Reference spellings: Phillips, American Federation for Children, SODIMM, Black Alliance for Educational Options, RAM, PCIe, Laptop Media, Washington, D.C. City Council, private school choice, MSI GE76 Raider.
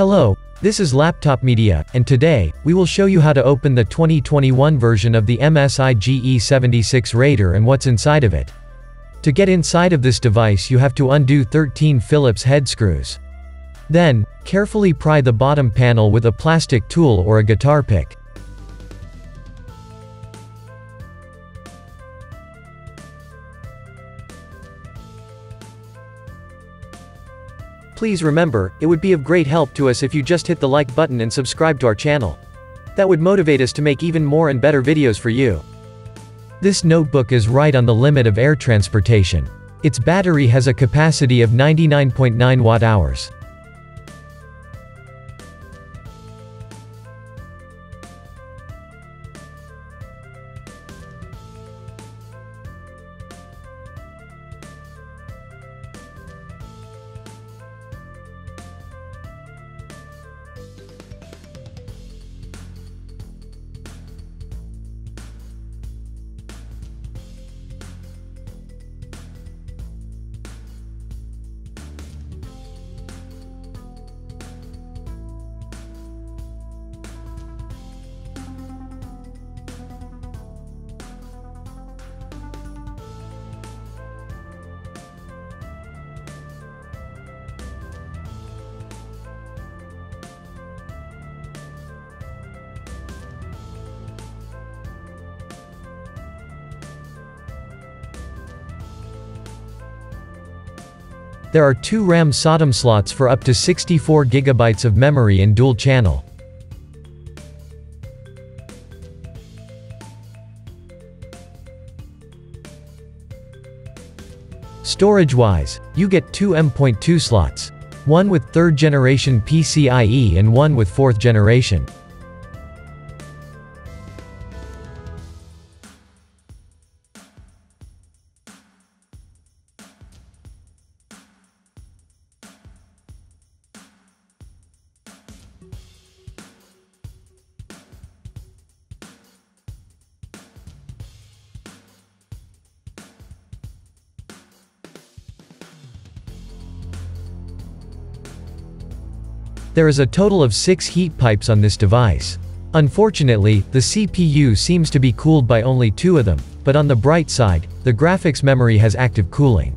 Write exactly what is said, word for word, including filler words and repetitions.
Hello, this is Laptop Media, and today, we will show you how to open the twenty twenty-one version of the M S I G E seventy-six Raider and what's inside of it. To get inside of this device you have to undo thirteen Phillips head screws. Then, carefully pry the bottom panel with a plastic tool or a guitar pick. Please remember, it would be of great help to us if you just hit the like button and subscribe to our channel. That would motivate us to make even more and better videos for you. This notebook is right on the limit of air transportation. Its battery has a capacity of ninety-nine point nine watt hours. There are two RAM SODIMM slots for up to sixty-four gigabytes of memory in dual channel. Storage-wise, you get two M dot two slots, one with third generation P C I E and one with fourth generation. There is a total of six heat pipes on this device. Unfortunately, the C P U seems to be cooled by only two of them, but on the bright side, the graphics memory has active cooling.